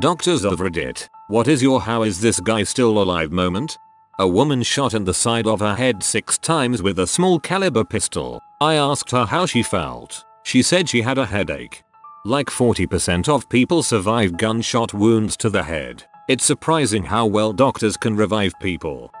Doctors of Reddit, what is your how is this guy still alive moment? A woman shot in the side of her head 6 times with a small caliber pistol. I asked her how she felt. She said she had a headache. Like 40% of people survive gunshot wounds to the head. It's surprising how well doctors can revive people.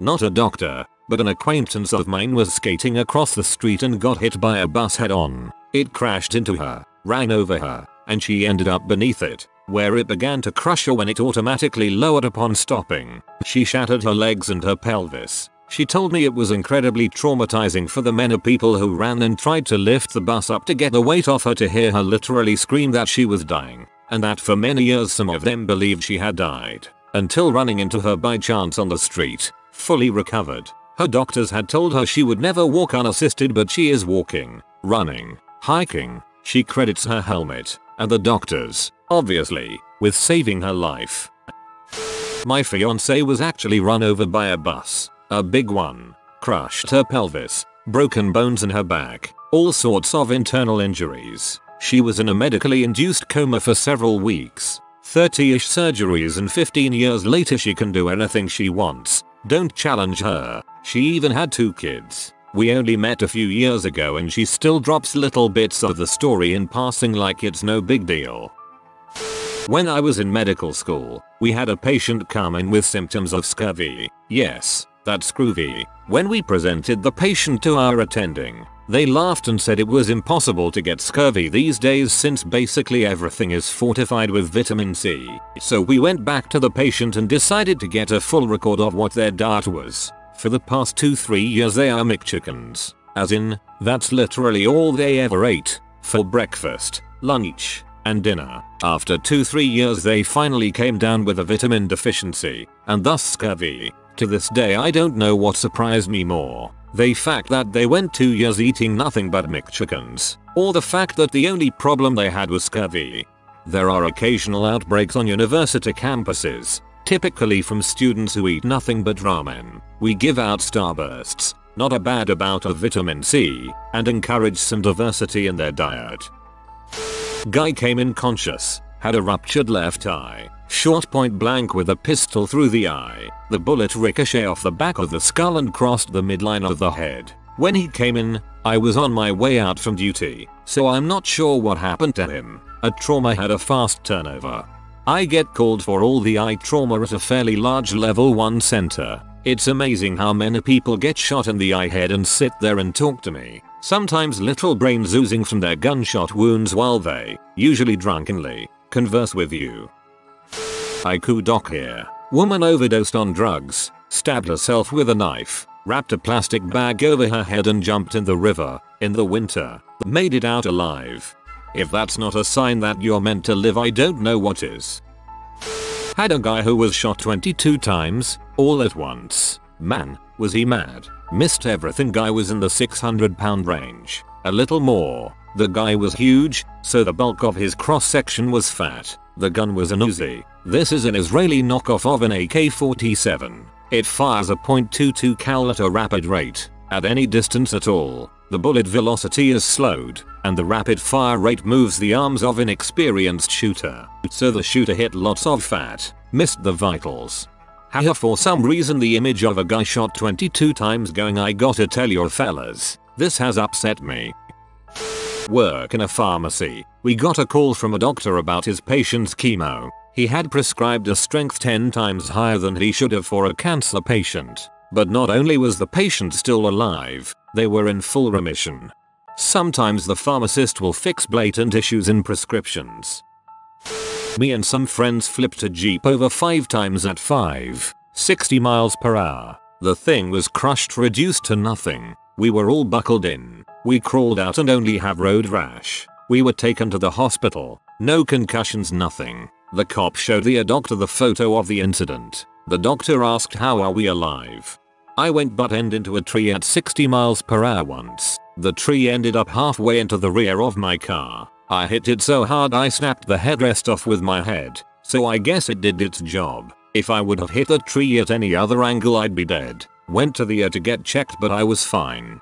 Not a doctor, but an acquaintance of mine was skating across the street and got hit by a bus head-on. It crashed into her, ran over her, and she ended up beneath it, where it began to crush her when it automatically lowered upon stopping. She shattered her legs and her pelvis. She told me it was incredibly traumatizing for the many people who ran and tried to lift the bus up to get the weight off her, to hear her literally scream that she was dying, and that for many years some of them believed she had died, until running into her by chance on the street. Fully recovered. Her doctors had told her she would never walk unassisted, but she is walking, running, hiking. She credits her helmet, and the doctors, obviously, with saving her life. My fiance was actually run over by a bus. A big one. Crushed her pelvis, broken bones in her back, all sorts of internal injuries. She was in a medically induced coma for several weeks. 30-ish surgeries, and 15 years later she can do anything she wants. Don't challenge her. She even had 2 kids. We only met a few years ago and she still drops little bits of the story in passing like it's no big deal. When I was in medical school, we had a patient come in with symptoms of scurvy. Yes, that's scurvy. When we presented the patient to our attending, they laughed and said it was impossible to get scurvy these days since basically everything is fortified with vitamin C. So we went back to the patient and decided to get a full record of what their diet was. For the past 2-3 years they are McChickens. As in, that's literally all they ever ate. For breakfast, lunch, and dinner. After 2-3 years they finally came down with a vitamin deficiency, and thus scurvy. To this day I don't know what surprised me more. The fact that they went 2 years eating nothing but McChickens, or the fact that the only problem they had was scurvy. There are occasional outbreaks on university campuses, typically from students who eat nothing but ramen. We give out Starbursts, not a bad amount of vitamin C, and encourage some diversity in their diet. Guy came in conscious, had a ruptured left eye. Shot point blank with a pistol through the eye. The bullet ricocheted off the back of the skull and crossed the midline of the head. When he came in, I was on my way out from duty, so I'm not sure what happened to him. A trauma had a fast turnover. I get called for all the eye trauma at a fairly large level 1 center. It's amazing how many people get shot in the eye head and sit there and talk to me. Sometimes little brains oozing from their gunshot wounds while they, usually drunkenly, converse with you. Haiku doc here. Woman overdosed on drugs, stabbed herself with a knife, wrapped a plastic bag over her head and jumped in the river, in the winter. Made it out alive. If that's not a sign that you're meant to live, I don't know what is. Had a guy who was shot 22 times, all at once. Man, was he mad. Missed everything. Guy was in the 600 pound range. A little more. The guy was huge, so the bulk of his cross section was fat. The gun was an Uzi. This is an Israeli knockoff of an AK-47. It fires a .22 cal at a rapid rate, at any distance at all. The bullet velocity is slowed, and the rapid fire rate moves the arms of an experienced shooter. So the shooter hit lots of fat, missed the vitals. Haha, for some reason the image of a guy shot 22 times going, I gotta tell your fellas, this has upset me. Work in a pharmacy. We got a call from a doctor about his patient's chemo. He had prescribed a strength 10 times higher than he should have for a cancer patient. But not only was the patient still alive, they were in full remission. Sometimes the pharmacist will fix blatant issues in prescriptions. Me and some friends flipped a Jeep over 5 times at 560 miles per hour. The thing was crushed, reduced to nothing. We were all buckled in. We crawled out and only have road rash. We were taken to the hospital. No concussions, nothing. The cop showed the doctor the photo of the incident. The doctor asked, how are we alive? I went butt end into a tree at 60 miles per hour once. The tree ended up halfway into the rear of my car. I hit it so hard I snapped the headrest off with my head. So I guess it did its job. If I would have hit the tree at any other angle I'd be dead. Went to the ER to get checked, but I was fine.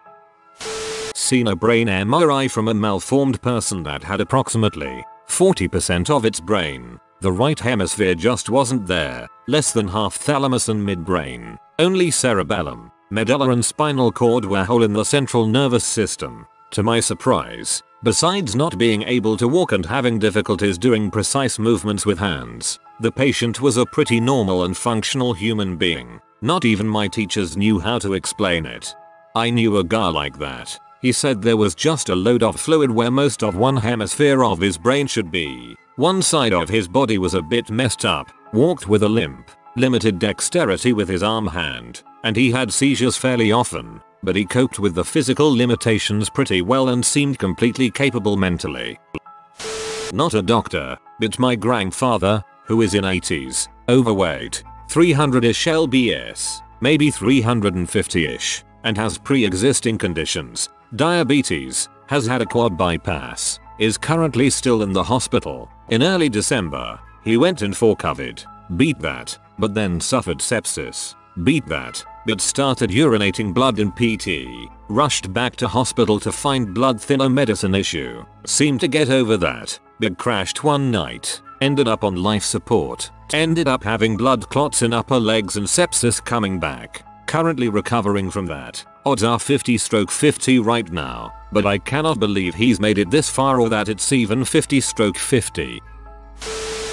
Seen a brain MRI from a malformed person that had approximately 40% of its brain. The right hemisphere just wasn't there, less than half thalamus and midbrain, only cerebellum, medullar and spinal cord were whole in the central nervous system. To my surprise, besides not being able to walk and having difficulties doing precise movements with hands, the patient was a pretty normal and functional human being. Not even my teachers knew how to explain it. I knew a guy like that. He said there was just a load of fluid where most of one hemisphere of his brain should be. One side of his body was a bit messed up, walked with a limp, limited dexterity with his arm hand, and he had seizures fairly often. But he coped with the physical limitations pretty well and seemed completely capable mentally. Not a doctor, but my grandfather, who is in 80s, overweight, 300-ish lbs, maybe 350-ish, and has pre-existing conditions, diabetes, has had a quad bypass, is currently still in the hospital. In early December, he went in for COVID, beat that, but then suffered sepsis, beat that, but started urinating blood in PT, rushed back to hospital to find blood thinner medicine issue, seemed to get over that, but crashed one night, ended up on life support, ended up having blood clots in upper legs and sepsis coming back, currently recovering from that. Odds are 50/50 right now, but I cannot believe he's made it this far or that it's even 50/50.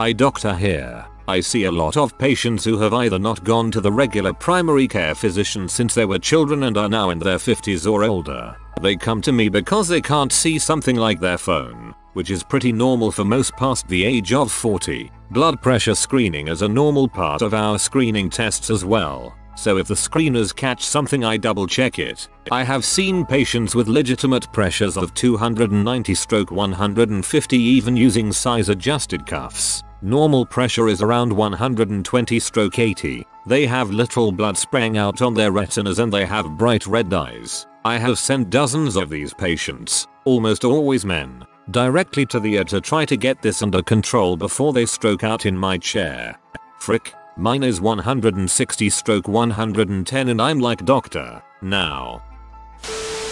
I doctor here. I see a lot of patients who have either not gone to the regular primary care physician since they were children and are now in their 50s or older. They come to me because they can't see something like their phone, which is pretty normal for most past the age of 40. Blood pressure screening is a normal part of our screening tests as well, so if the screeners catch something I double check it. I have seen patients with legitimate pressures of 290/150 even using size adjusted cuffs. Normal pressure is around 120/80. They have literal blood spraying out on their retinas and they have bright red eyes. I have sent dozens of these patients, almost always men, directly to the ER to try to get this under control before they stroke out in my chair. Frick, mine is 160/110 and I'm like, doctor, now.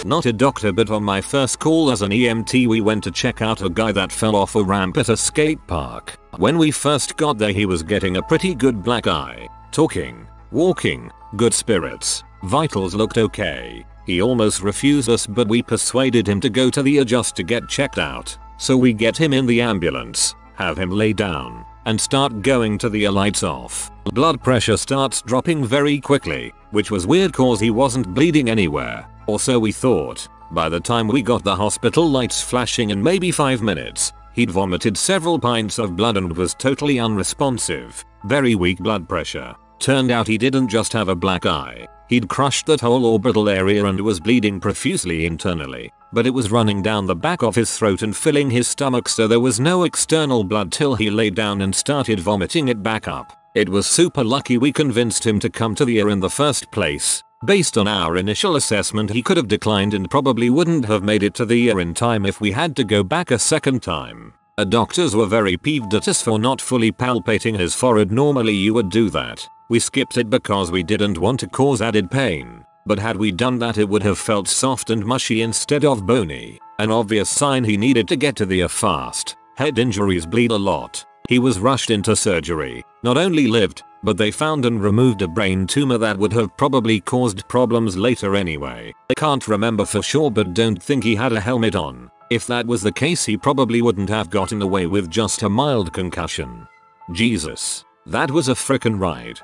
Not a doctor, but on my first call as an EMT we went to check out a guy that fell off a ramp at a skate park. When we first got there he was getting a pretty good black eye, talking, walking, good spirits, vitals looked okay. He almost refused us but we persuaded him to go to the ER just to get checked out. So we get him in the ambulance, have him lay down, and start going to the ER lights off. Blood pressure starts dropping very quickly, which was weird cause he wasn't bleeding anywhere. Or so we thought. By the time we got the hospital lights flashing in maybe 5 minutes, he'd vomited several pints of blood and was totally unresponsive. Very weak blood pressure. Turned out he didn't just have a black eye. He'd crushed that whole orbital area and was bleeding profusely internally, but it was running down the back of his throat and filling his stomach, so there was no external blood till he lay down and started vomiting it back up. It was super lucky we convinced him to come to the ER in the first place. Based on our initial assessment he could have declined and probably wouldn't have made it to the ER in time if we had to go back a second time. Our doctors were very peeved at us for not fully palpating his forehead. Normally you would do that. We skipped it because we didn't want to cause added pain, but had we done that it would have felt soft and mushy instead of bony, an obvious sign he needed to get to the ER fast. Head injuries bleed a lot. He was rushed into surgery, not only lived, but they found and removed a brain tumor that would have probably caused problems later anyway. I can't remember for sure but don't think he had a helmet on. If that was the case he probably wouldn't have gotten away with just a mild concussion. Jesus. That was a frickin' ride.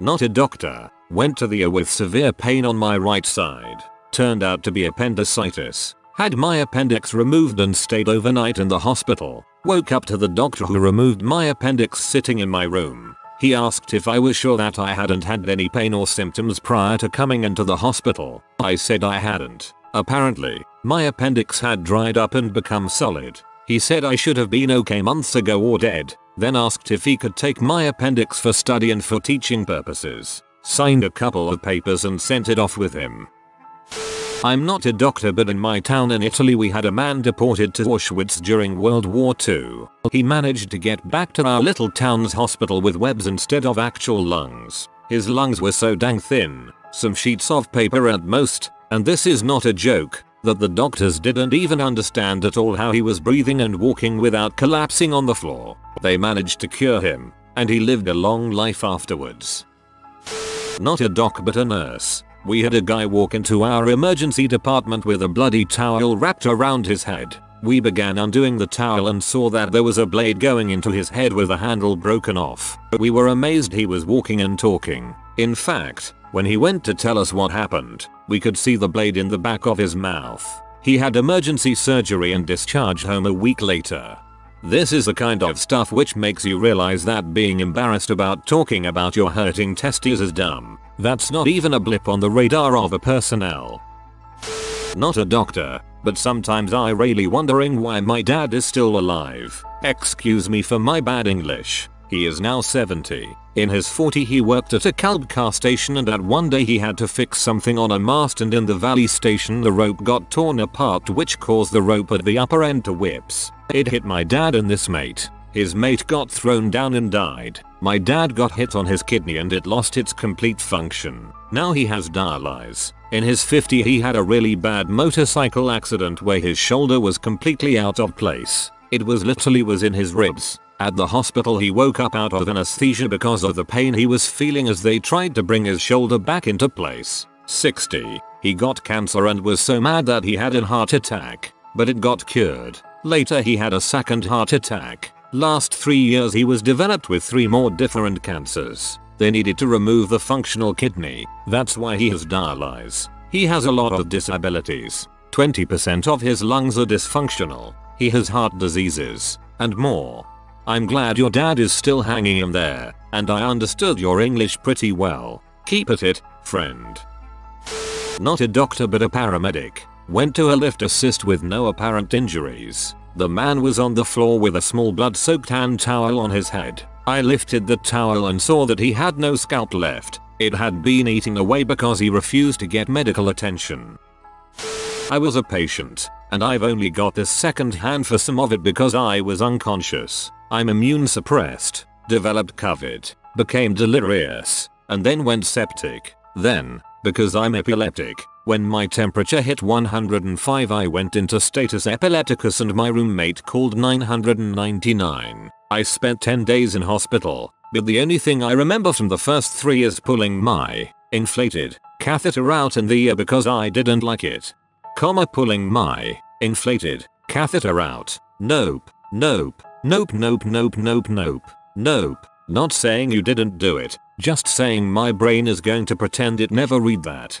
Not a doctor. Went to the ER with severe pain on my right side. Turned out to be appendicitis. Had my appendix removed and stayed overnight in the hospital. Woke up to the doctor who removed my appendix sitting in my room. He asked if I was sure that I hadn't had any pain or symptoms prior to coming into the hospital. I said I hadn't. Apparently, my appendix had dried up and become solid. He said I should have been okay months ago or dead, then asked if he could take my appendix for study and for teaching purposes. Signed a couple of papers and sent it off with him. I'm not a doctor, but in my town in Italy we had a man deported to Auschwitz during World War II. He managed to get back to our little town's hospital with webs instead of actual lungs. His lungs were so dang thin, some sheets of paper at most, and this is not a joke, that the doctors didn't even understand at all how he was breathing and walking without collapsing on the floor. They managed to cure him, and he lived a long life afterwards. Not a doc but a nurse. We had a guy walk into our emergency department with a bloody towel wrapped around his head. We began undoing the towel and saw that there was a blade going into his head with the handle broken off. We were amazed he was walking and talking. In fact, when he went to tell us what happened, we could see the blade in the back of his mouth. He had emergency surgery and discharged home a week later. This is the kind of stuff which makes you realize that being embarrassed about talking about your hurting testes is dumb. That's not even a blip on the radar of a personnel. Not a doctor, but sometimes I really wondering why my dad is still alive. Excuse me for my bad English. He is now 70. In his 40s he worked at a Kalb car station, and at one day he had to fix something on a mast, and in the valley station the rope got torn apart, which caused the rope at the upper end to whips. It hit my dad and this mate. His mate got thrown down and died. My dad got hit on his kidney and it lost its complete function. Now he has dialysis. In his 50s he had a really bad motorcycle accident where his shoulder was completely out of place. It was literally in his ribs. At the hospital he woke up out of anesthesia because of the pain he was feeling as they tried to bring his shoulder back into place. 60. He got cancer and was so mad that he had a heart attack, but it got cured. Later he had a second heart attack. Last 3 years he was developed with 3 more different cancers. They needed to remove the functional kidney. That's why he has dialysis. He has a lot of disabilities. 20% of his lungs are dysfunctional. He has heart diseases and more. I'm glad your dad is still hanging in there, and I understood your English pretty well. Keep at it, friend. Not a doctor but a paramedic. Went to a lift assist with no apparent injuries. The man was on the floor with a small blood-soaked hand towel on his head. I lifted the towel and saw that he had no scalp left. It had been eaten away because he refused to get medical attention. I was a patient, and I've only got this second hand for some of it because I was unconscious. I'm immune suppressed, developed COVID, became delirious, and then went septic. Then, because I'm epileptic, when my temperature hit 105 I went into status epilepticus and my roommate called 999. I spent 10 days in hospital, but the only thing I remember from the first 3 is pulling my inflated catheter out in the ear because I didn't like it. Pulling my inflated catheter out. Nope. Not saying you didn't do it, just saying my brain is going to pretend it never read that.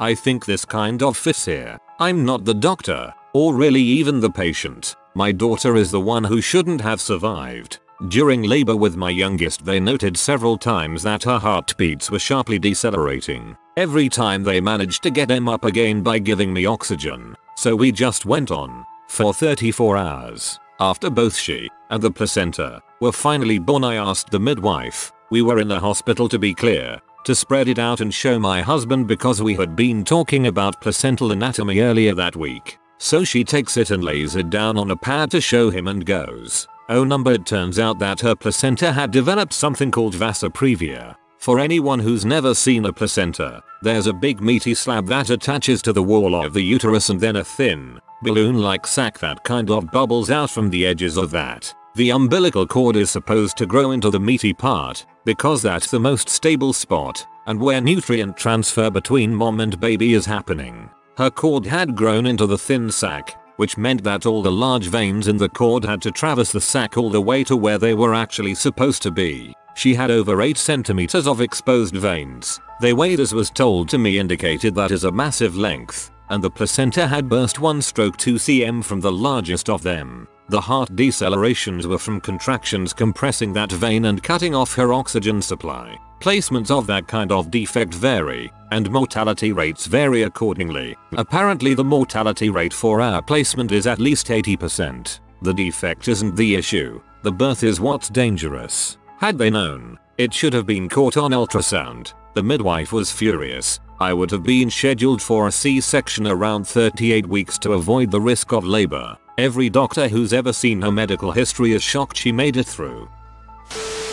I think this kind of fits here. I'm not the doctor, or really even the patient. My daughter is the one who shouldn't have survived. During labor with my youngest they noted several times that her heartbeats were sharply decelerating. Every time they managed to get them up again by giving me oxygen. So we just went on. For 34 hours. After both she and the placenta were finally born I asked the midwife. We were in the hospital to be clear, to spread it out and show my husband because we had been talking about placental anatomy earlier that week. So she takes it and lays it down on a pad to show him and goes, "Oh number it turns out that her placenta had developed something called vasa previa." For anyone who's never seen a placenta, there's a big meaty slab that attaches to the wall of the uterus and then a thin, balloon-like sac that kind of bubbles out from the edges of that. The umbilical cord is supposed to grow into the meaty part, because that's the most stable spot, and where nutrient transfer between mom and baby is happening. Her cord had grown into the thin sac, which meant that all the large veins in the cord had to traverse the sac all the way to where they were actually supposed to be. She had over 8 centimeters of exposed veins. They weighed, as was told to me, indicated that is a massive length, and the placenta had burst 1/2 cm from the largest of them. The heart decelerations were from contractions compressing that vein and cutting off her oxygen supply. Placements of that kind of defect vary, and mortality rates vary accordingly. Apparently the mortality rate for our placement is at least 80%. The defect isn't the issue, the birth is what's dangerous. Had they known, it should have been caught on ultrasound. The midwife was furious. I would have been scheduled for a C-section around 38 weeks to avoid the risk of labor. Every doctor who's ever seen her medical history is shocked she made it through.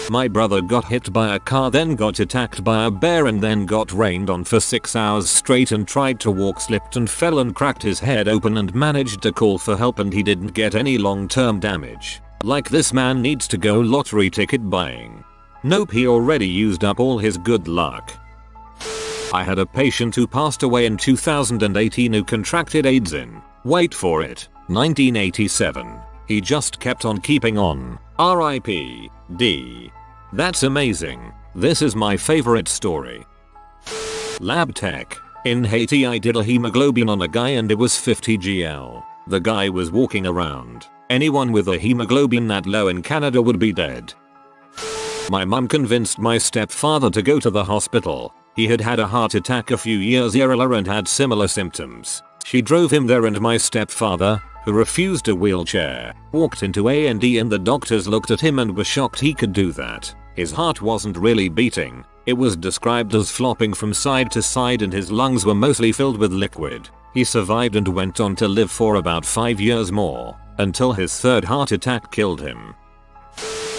My brother got hit by a car, then got attacked by a bear, and then got rained on for 6 hours straight and tried to walk, slipped and fell and cracked his head open and managed to call for help, and he didn't get any long-term damage. Like, this man needs to go lottery ticket buying. Nope, he already used up all his good luck. I had a patient who passed away in 2018 who contracted AIDS in, wait for it, 1987. He just kept on keeping on. R.I.P.D. That's amazing. This is my favorite story. Lab tech. In Haiti, I did a hemoglobin on a guy and it was 50 GL. The guy was walking around. Anyone with a hemoglobin that low in Canada would be dead. My mum convinced my stepfather to go to the hospital. He had had a heart attack a few years earlier and had similar symptoms. She drove him there, and my stepfather, who refused a wheelchair, walked into A&E, and the doctors looked at him and were shocked he could do that. His heart wasn't really beating, it was described as flopping from side to side, and his lungs were mostly filled with liquid. He survived and went on to live for about 5 years more, until his third heart attack killed him.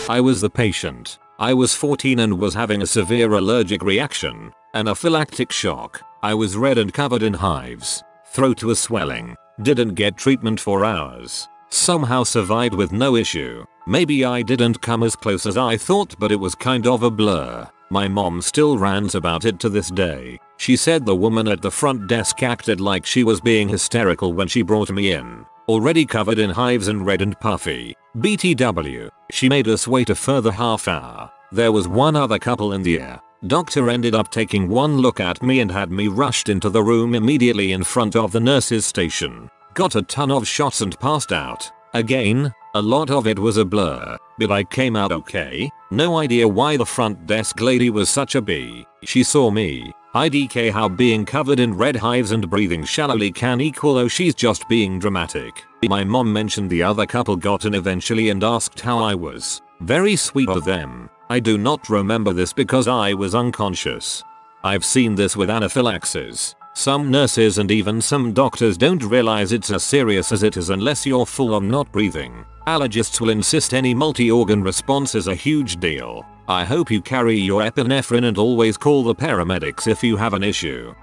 I was the patient. I was 14 and was having a severe allergic reaction, anaphylactic shock. I was red and covered in hives. Throat was swelling. Didn't get treatment for hours. Somehow survived with no issue. Maybe I didn't come as close as I thought, but it was kind of a blur. My mom still rants about it to this day. She said the woman at the front desk acted like she was being hysterical when she brought me in, already covered in hives and red and puffy. BTW. She made us wait a further half hour. There was one other couple in there. Doctor ended up taking one look at me and had me rushed into the room immediately in front of the nurses' station. Got a ton of shots and passed out. Again, a lot of it was a blur, but I came out okay. No idea why the front desk lady was such a bee. She saw me. IDK how being covered in red hives and breathing shallowly can equal, oh, she's just being dramatic. My mom mentioned the other couple got in eventually and asked how I was. Very sweet of them. I do not remember this because I was unconscious. I've seen this with anaphylaxis. Some nurses and even some doctors don't realize it's as serious as it is unless you're full on not breathing. Allergists will insist any multi-organ response is a huge deal. I hope you carry your epinephrine and always call the paramedics if you have an issue.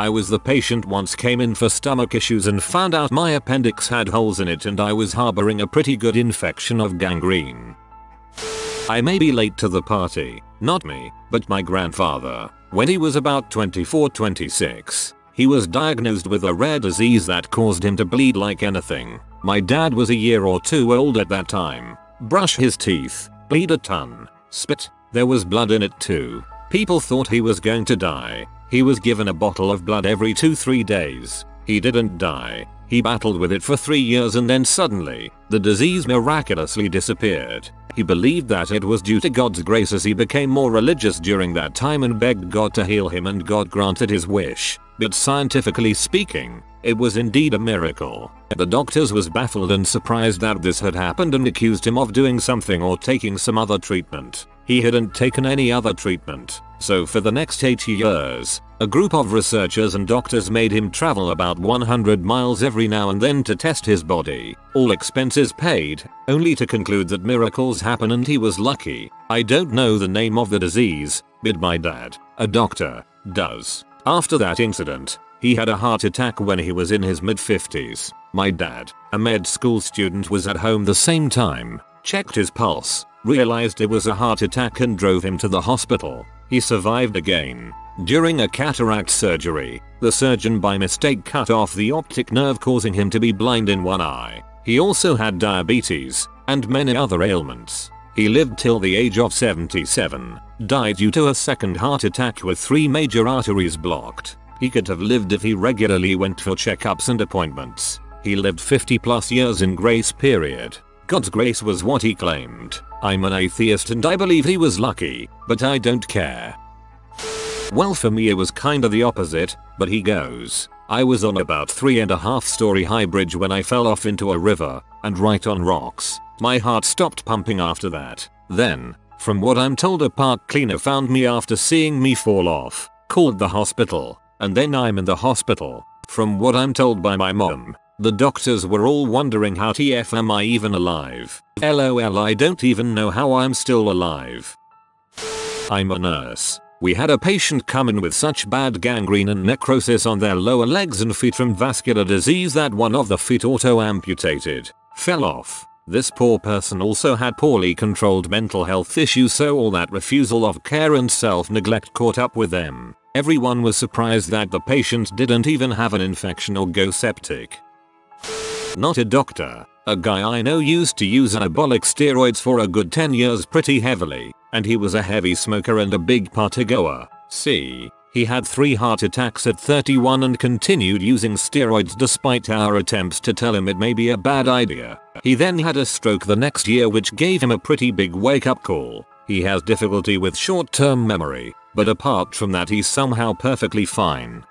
I was the patient once came in for stomach issues and found out my appendix had holes in it and I was harboring a pretty good infection of gangrene. I may be late to the party, not me, but my grandfather. When he was about 24-26, he was diagnosed with a rare disease that caused him to bleed like anything. My dad was a year or two old at that time. Brush his teeth, bleed a ton, spit, there was blood in it too. People thought he was going to die. He was given a bottle of blood every 2-3 days. He didn't die. He battled with it for 3 years and then suddenly, the disease miraculously disappeared. He believed that it was due to God's grace as he became more religious during that time and begged God to heal him, and God granted his wish. But scientifically speaking, it was indeed a miracle. The doctors was baffled and surprised that this had happened and accused him of doing something or taking some other treatment. He hadn't taken any other treatment. So for the next 8 years, a group of researchers and doctors made him travel about 100 miles every now and then to test his body, all expenses paid, only to conclude that miracles happen and he was lucky. I don't know the name of the disease, but my dad, a doctor, does. After that incident, he had a heart attack when he was in his mid-50s. My dad, a med school student, was at home the same time, checked his pulse, realized it was a heart attack and drove him to the hospital. He survived again. During a cataract surgery, the surgeon by mistake cut off the optic nerve, causing him to be blind in one eye. He also had diabetes and many other ailments. He lived till the age of 77, died due to a second heart attack with 3 major arteries blocked. He could have lived if he regularly went for checkups and appointments. He lived 50+ years in grace period. God's grace was what he claimed. I'm an atheist and I believe he was lucky, but I don't care. Well, for me it was kinda the opposite, but he goes. I was on about 3.5-story high bridge when I fell off into a river, and right on rocks. My heart stopped pumping after that. Then, from what I'm told, a park cleaner found me after seeing me fall off, called the hospital, and then I'm in the hospital, from what I'm told by my mom. The doctors were all wondering how TF am I even alive. LOL, I don't even know how I'm still alive. I'm a nurse. We had a patient come in with such bad gangrene and necrosis on their lower legs and feet from vascular disease that one of the feet auto-amputated, fell off. This poor person also had poorly controlled mental health issues, so all that refusal of care and self-neglect caught up with them. Everyone was surprised that the patient didn't even have an infection or go septic. Not a doctor. A guy I know used to use anabolic steroids for a good 10 years pretty heavily, and he was a heavy smoker and a big party goer. See, he had 3 heart attacks at 31 and continued using steroids despite our attempts to tell him it may be a bad idea. He then had a stroke the next year which gave him a pretty big wake-up call. He has difficulty with short-term memory, but apart from that he's somehow perfectly fine.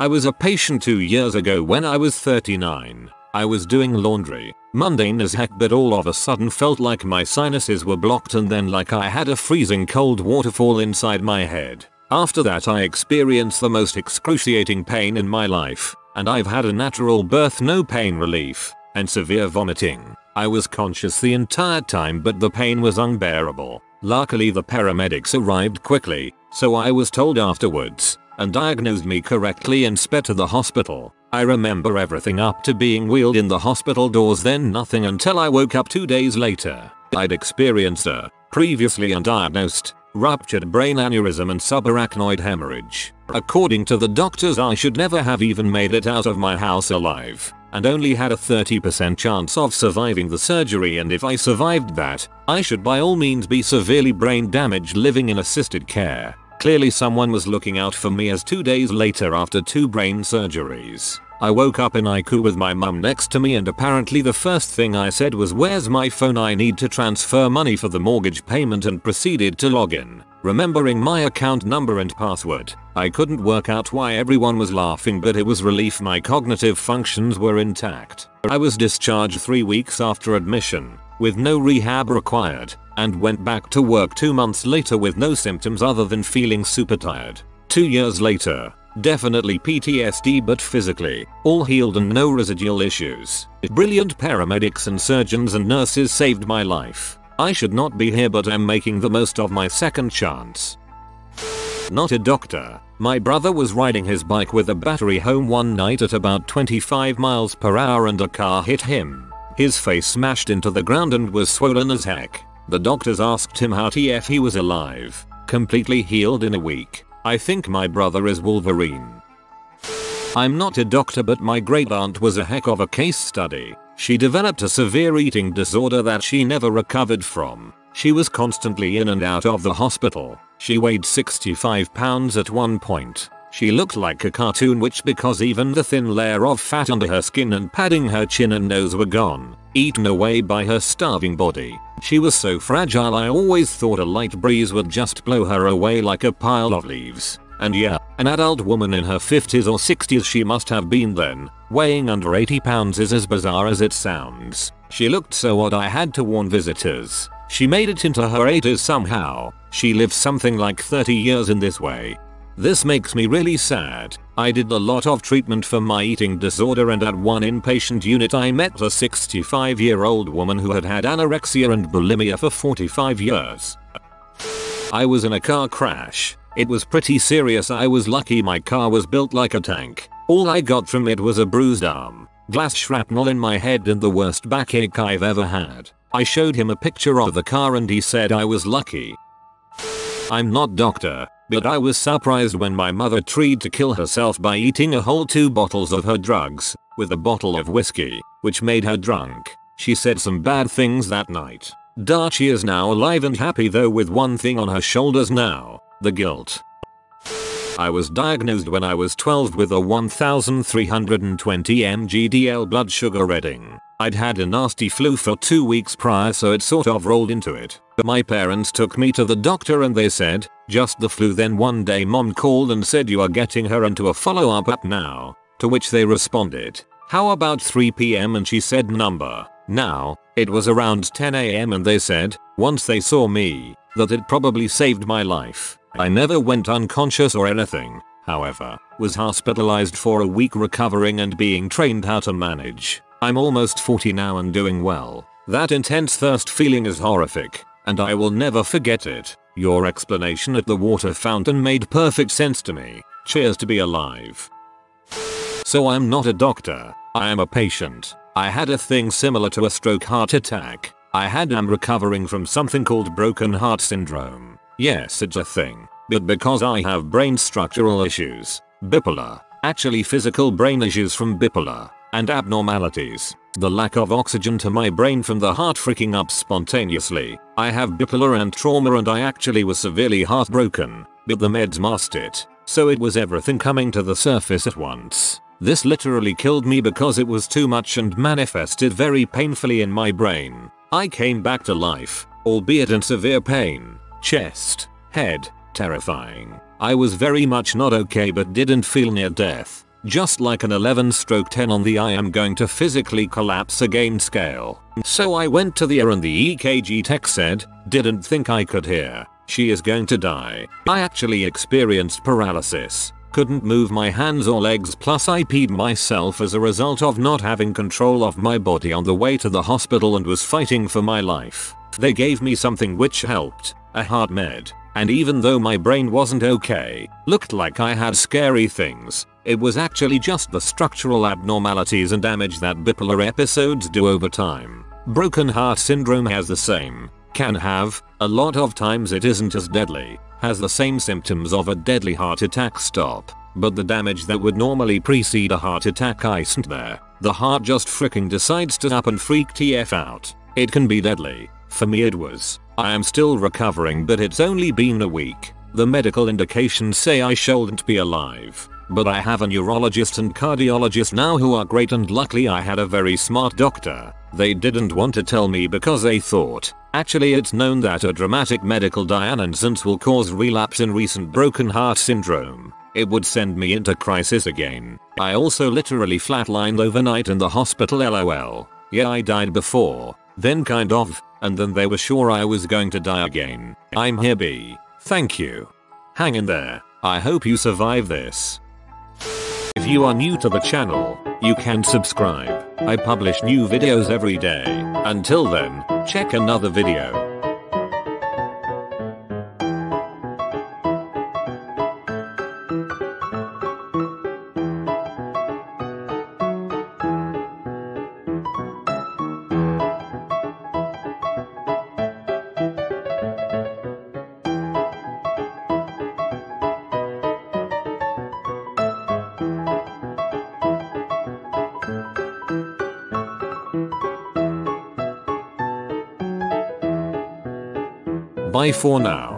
I was a patient 2 years ago when I was 39. I was doing laundry, mundane as heck, but all of a sudden felt like my sinuses were blocked and then like I had a freezing cold waterfall inside my head. After that I experienced the most excruciating pain in my life, and I've had a natural birth, no pain relief, and severe vomiting. I was conscious the entire time but the pain was unbearable. Luckily the paramedics arrived quickly, so I was told afterwards, and diagnosed me correctly and sped to the hospital. I remember everything up to being wheeled in the hospital doors, then nothing until I woke up 2 days later. I'd experienced a previously undiagnosed ruptured brain aneurysm and subarachnoid hemorrhage. According to the doctors, I should never have even made it out of my house alive, and only had a 30% chance of surviving the surgery, and if I survived that, I should by all means be severely brain damaged living in assisted care. Clearly someone was looking out for me, as 2 days later after 2 brain surgeries, I woke up in ICU with my mum next to me, and apparently the first thing I said was, "Where's my phone? I need to transfer money for the mortgage payment," and proceeded to log in, remembering my account number and password. I couldn't work out why everyone was laughing, but it was relief my cognitive functions were intact. I was discharged 3 weeks after admission, with no rehab required, and went back to work 2 months later with no symptoms other than feeling super tired. 2 years later, definitely PTSD but physically, all healed and no residual issues. Brilliant paramedics and surgeons and nurses saved my life. I should not be here, but I'm making the most of my second chance. Not a doctor. My brother was riding his bike with a battery home one night at about 25 miles per hour, and a car hit him. His face smashed into the ground and was swollen as heck. The doctors asked him how TF he was alive, completely healed in a week. I think my brother is Wolverine. I'm not a doctor, but my great aunt was a heck of a case study. She developed a severe eating disorder that she never recovered from. She was constantly in and out of the hospital. She weighed 65 pounds at one point. She looked like a cartoon witch because even the thin layer of fat under her skin and padding her chin and nose were gone, eaten away by her starving body. She was so fragile I always thought a light breeze would just blow her away like a pile of leaves. And yeah, an adult woman in her 50s or 60s she must have been then, weighing under 80 pounds is as bizarre as it sounds. She looked so odd I had to warn visitors. She made it into her 80s somehow. She lived something like 30 years in this way. This makes me really sad. I did a lot of treatment for my eating disorder, and at one inpatient unit I met a 65-year-old woman who had had anorexia and bulimia for 45 years. I was in a car crash. It was pretty serious. I was lucky my car was built like a tank. All I got from it was a bruised arm, glass shrapnel in my head, and the worst backache I've ever had. I showed him a picture of the car and he said I was lucky. I'm not doctor, but I was surprised when my mother tried to kill herself by eating a whole 2 bottles of her drugs, with a bottle of whiskey, which made her drunk. She said some bad things that night. Darchi is now alive and happy, though with one thing on her shoulders now, the guilt. I was diagnosed when I was 12 with a 1320 mg/dL blood sugar reading. I'd had a nasty flu for 2 weeks prior, so it sort of rolled into it. My parents took me to the doctor and they said, "Just the flu." Then one day mom called and said, "You are getting her into a follow-up app now." To which they responded, "How about 3 p.m. and she said number. Now, it was around 10 a.m. and they said, once they saw me, that it probably saved my life. I never went unconscious or anything. however, was hospitalized for a week recovering and being trained how to manage. I'm almost 40 now and doing well. That intense thirst feeling is horrific, and I will never forget it. Your explanation at the water fountain made perfect sense to me. Cheers to be alive. So I'm not a doctor, I am a patient. I had a thing similar to a stroke heart attack. I am recovering from something called broken heart syndrome. Yes, it's a thing, but because I have brain structural issues, bipolar, actually physical brain issues from bipolar, and abnormalities, the lack of oxygen to my brain from the heart freaking up spontaneously. I have bipolar and trauma and I actually was severely heartbroken, but the meds masked it, so it was everything coming to the surface at once. This literally killed me because it was too much and manifested very painfully in my brain. I came back to life, albeit in severe pain, chest, head, terrifying. I was very much not okay but didn't feel near death. Just like an 11/10 on the I am going to physically collapse again scale. So I went to the ER and the EKG tech said, didn't think I could hear. She is going to die. I actually experienced paralysis. Couldn't move my hands or legs, plus I peed myself as a result of not having control of my body on the way to the hospital and was fighting for my life. They gave me something which helped, a heart med. And even though my brain wasn't okay, looked like I had scary things, it was actually just the structural abnormalities and damage that bipolar episodes do over time. Broken heart syndrome has the same, can have, a lot of times it isn't as deadly, has the same symptoms of a deadly heart attack stop, but the damage that would normally precede a heart attack isn't there. The heart just freaking decides to up and freak TF out. It can be deadly. For me it was. I am still recovering but it's only been a week. The medical indications say I shouldn't be alive. But I have a neurologist and cardiologist now who are great, and luckily I had a very smart doctor. They didn't want to tell me because they thought, actually it's known that a dramatic medical diagnosis will cause relapse in recent broken heart syndrome. It would send me into crisis again. I also literally flatlined overnight in the hospital lol. Yeah, I died before, then kind of, and then they were sure I was going to die again. I'm here B. Thank you. Hang in there. I hope you survive this. If you are new to the channel, you can subscribe. I publish new videos every day. Until then, check another video. Bye for now.